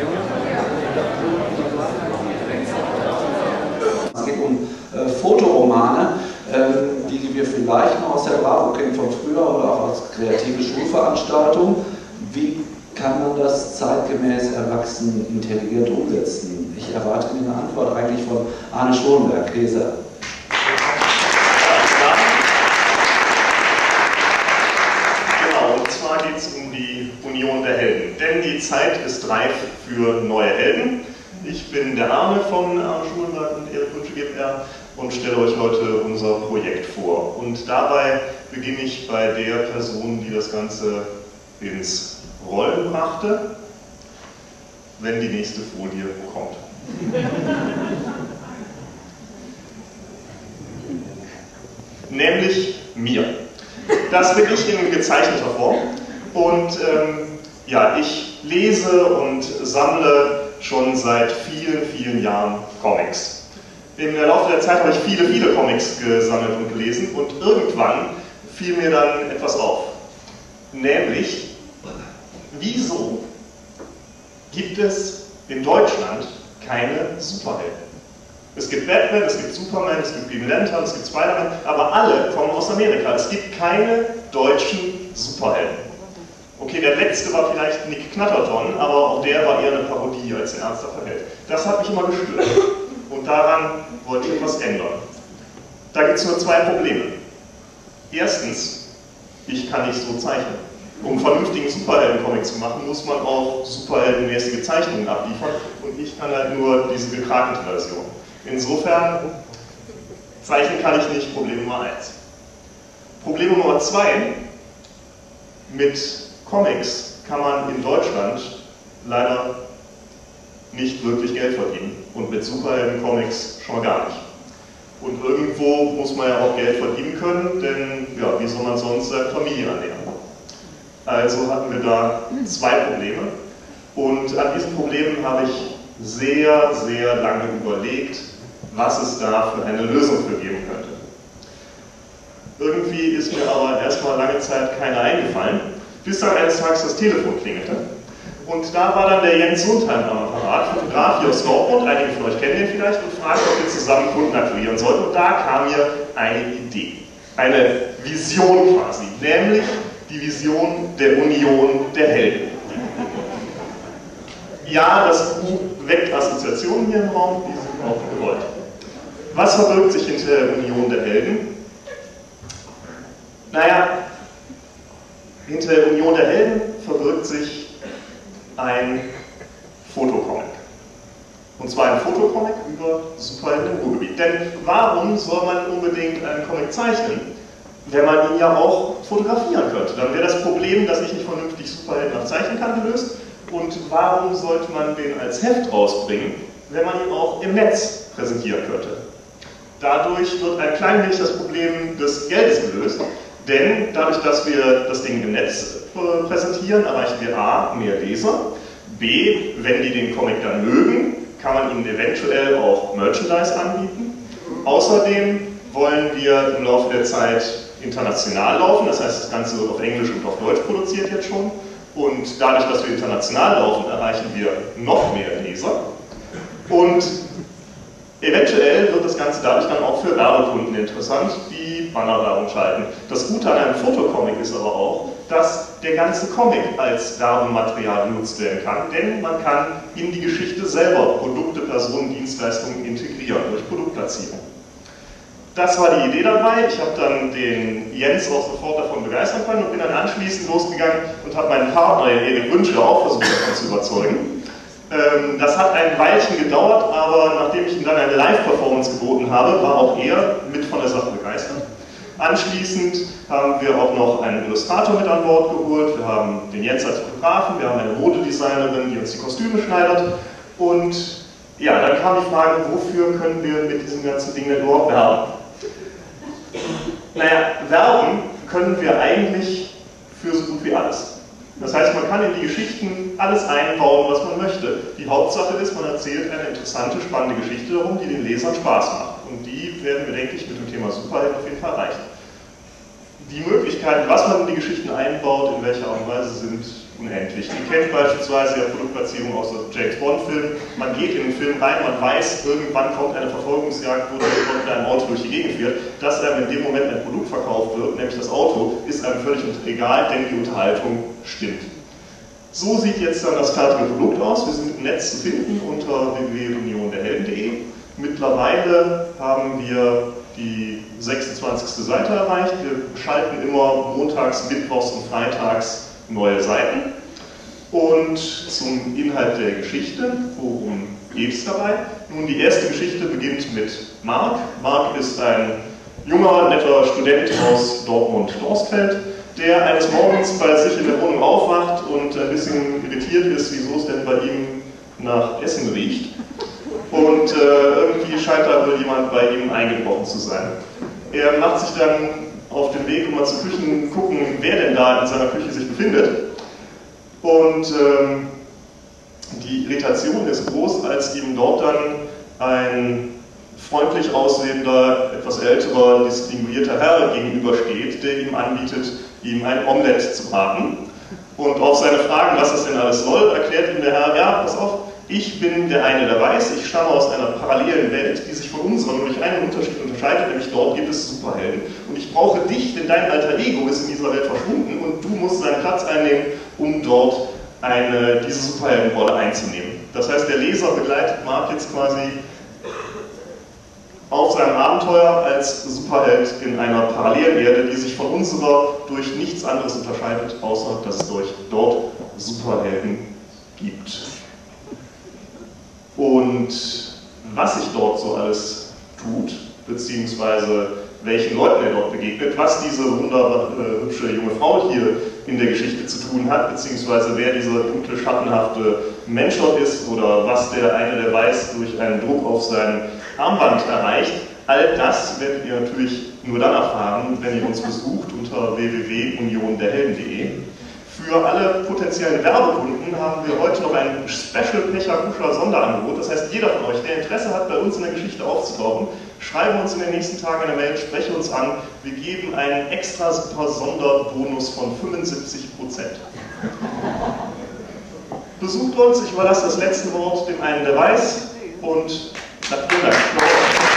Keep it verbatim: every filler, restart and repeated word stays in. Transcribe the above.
Organisation. Es geht um äh, Fotoromane, äh, die, die wir vielleicht noch aus der Bravo kennen von früher oder auch als kreative Schulveranstaltung. Wie kann man das zeitgemäß erwachsen intelligent umsetzen? Ich erwarte mir eine Antwort eigentlich von Arne Schulenberg, Leser. Union der Helden. Denn die Zeit ist reif für neue Helden. Ich bin der Arne von Arne Schulenberg und Erik Wünsche-Gebner und stelle euch heute unser Projekt vor. Und dabei beginne ich bei der Person, die das Ganze ins Rollen brachte, wenn die nächste Folie kommt. Nämlich mir. Das bin ich in gezeichneter Form. Und ähm, ja, ich lese und sammle schon seit vielen, vielen Jahren Comics. Im Laufe der Zeit habe ich viele, viele Comics gesammelt und gelesen und irgendwann fiel mir dann etwas auf. Nämlich, wieso gibt es in Deutschland keine Superhelden? Es gibt Batman, es gibt Superman, es gibt Green Lantern, es gibt Spider-Man, aber alle kommen aus Amerika. Es gibt keine deutschen Superhelden. Okay, der letzte war vielleicht Nick Knatterton, aber auch der war eher eine Parodie als ein ernsthafter Held. Das hat mich immer gestört und daran wollte ich etwas ändern. Da gibt es nur zwei Probleme. Erstens, ich kann nicht so zeichnen. Um vernünftigen Superhelden-Comic zu machen, muss man auch superheldenmäßige Zeichnungen abliefern und ich kann halt nur diese gekrakte Version. Insofern, zeichnen kann ich nicht, Problem Nummer eins. Problem Nummer zwei, mit Comics kann man in Deutschland leider nicht wirklich Geld verdienen und mit Superhelden-Comics schon gar nicht. Und irgendwo muss man ja auch Geld verdienen können, denn ja, wie soll man sonst seine Familie ernähren? Also hatten wir da zwei Probleme und an diesen Problemen habe ich sehr, sehr lange überlegt, was es da für eine Lösung für geben könnte. Irgendwie ist mir aber erstmal lange Zeit keine eingefallen, bis dann eines Tages das Telefon klingelte. Und da war dann der Jens Sontheimer am Apparat, Fotograf hier aus Dortmund, einige von euch kennen den vielleicht, und fragte, ob wir zusammen Kunden akquirieren sollten. Und da kam mir eine Idee, eine Vision quasi, nämlich die Vision der Union der Helden. Ja, das U weckt Assoziationen hier im Raum, die sind auch gewollt. Was verbirgt sich hinter der Union der Helden? Naja, hinter der Union der Helden verbirgt sich ein Fotocomic. Und zwar ein Fotocomic über Superhelden im Ruhrgebiet. Denn warum soll man unbedingt einen Comic zeichnen, wenn man ihn ja auch fotografieren könnte? Dann wäre das Problem, dass ich nicht vernünftig Superhelden noch zeichnen kann, gelöst. Und warum sollte man den als Heft rausbringen, wenn man ihn auch im Netz präsentieren könnte? Dadurch wird ein klein wenig das Problem des Geldes gelöst. Denn dadurch, dass wir das Ding im Netz präsentieren, erreichen wir a. mehr Leser, b. wenn die den Comic dann mögen, kann man ihnen eventuell auch Merchandise anbieten. Außerdem wollen wir im Laufe der Zeit international laufen, das heißt, das Ganze wird auf Englisch und auf Deutsch produziert jetzt schon. Und dadurch, dass wir international laufen, erreichen wir noch mehr Leser. Und eventuell wird das Ganze dadurch dann auch für Werbekunden interessant, die Bannerwerbung schalten. Das Gute an einem Fotocomic ist aber auch, dass der ganze Comic als Werbematerial genutzt werden kann, denn man kann in die Geschichte selber Produkte, Personen, Dienstleistungen integrieren durch Produktplatzierung. Das war die Idee dabei. Ich habe dann den Jens auch sofort davon begeistern können und bin dann anschließend losgegangen und habe meinen Partner, Erik Wünsche, auch versucht, davon zu überzeugen. Das hat ein Weilchen gedauert, aber nachdem ich ihm dann eine Live-Performance geboten habe, war auch er mit von der Sache begeistert. Anschließend haben wir auch noch einen Illustrator mit an Bord geholt, wir haben den Jens als Fotografen, wir haben eine Modedesignerin, die uns die Kostüme schneidert. Und ja, dann kam die Frage, wofür können wir mit diesem ganzen Ding denn überhaupt werben? Naja, werben können wir eigentlich für so gut wie alles. Das heißt, man kann in die Geschichten alles einbauen, was man möchte. Die Hauptsache ist, man erzählt eine interessante, spannende Geschichte darum, die den Lesern Spaß macht. Und die werden wir, denke ich, mit dem Thema Superhelden auf jeden Fall erreichen. Die Möglichkeiten, was man in die Geschichten einbaut, in welcher Art und Weise, sind unendlich. Ihr kennt beispielsweise ja Produktplatzierung aus dem James-Bond-Film. Man geht in den Film rein, man weiß, irgendwann kommt eine Verfolgungsjagd, wo der Bond mit einem Auto durch die Gegend fährt. Dass einem in dem Moment ein Produkt verkauft wird, nämlich das Auto, ist einem völlig egal, denn die Unterhaltung stimmt. So sieht jetzt dann das fertige Produkt aus. Wir sind im Netz zu finden unter w w w punkt union der helden punkt de. Mittlerweile haben wir die sechsundzwanzigste Seite erreicht. Wir schalten immer montags, mittwochs und freitags neue Seiten. Und zum Inhalt der Geschichte, worum geht es dabei? Nun, die erste Geschichte beginnt mit Mark. Mark ist ein junger, netter Student aus Dortmund-Dorsfeld, der eines Morgens bei sich in der Wohnung aufwacht und ein bisschen irritiert ist, wieso es denn bei ihm nach Essen riecht. Und äh, irgendwie scheint da wohl jemand bei ihm eingebrochen zu sein. Er macht sich dann auf den Weg, um mal zu Küchen gucken, wer denn da in seiner Küche sich befindet. Und ähm, die Irritation ist groß, als ihm dort dann ein freundlich aussehender, etwas älterer, distinguierter Herr gegenübersteht, der ihm anbietet, ihm ein Omelette zu braten. Und auf seine Fragen, was das denn alles soll, erklärt ihm der Herr, ja, pass auf, ich bin der eine, der weiß, ich stamme aus einer parallelen Welt, die sich von unserer nur durch einen Unterschied unterscheidet, nämlich dort gibt es Superhelden. Und ich brauche dich, denn dein alter Ego ist in dieser Welt verschwunden und du musst seinen Platz einnehmen, um dort eine, diese Superheldenrolle einzunehmen. Das heißt, der Leser begleitet Mark jetzt quasi auf seinem Abenteuer als Superheld in einer Parallelerde, die sich von unserer durch nichts anderes unterscheidet, außer dass es dort Superhelden gibt. Und was sich dort so alles tut, beziehungsweise welchen Leuten er dort begegnet, was diese wunderbare, äh, hübsche junge Frau hier in der Geschichte zu tun hat, beziehungsweise wer dieser dunkle, schattenhafte Mensch dort ist oder was der eine, der weiß, durch einen Druck auf sein Armband erreicht, all das werdet ihr natürlich nur dann erfahren, wenn ihr uns besucht unter w w w punkt union der helden punkt de. Für alle potenziellen Werbekunden haben wir heute noch ein Special-Pecha-Kuscher-Sonderangebot. Das heißt, jeder von euch, der Interesse hat, bei uns in der Geschichte aufzutauchen, schreibe uns in den nächsten Tagen eine Mail, spreche uns an. Wir geben einen extra super Sonderbonus von fünfundsiebzig Prozent. Besucht uns, ich überlasse das letzte Wort dem einen, der weiß. Und vielen Dank.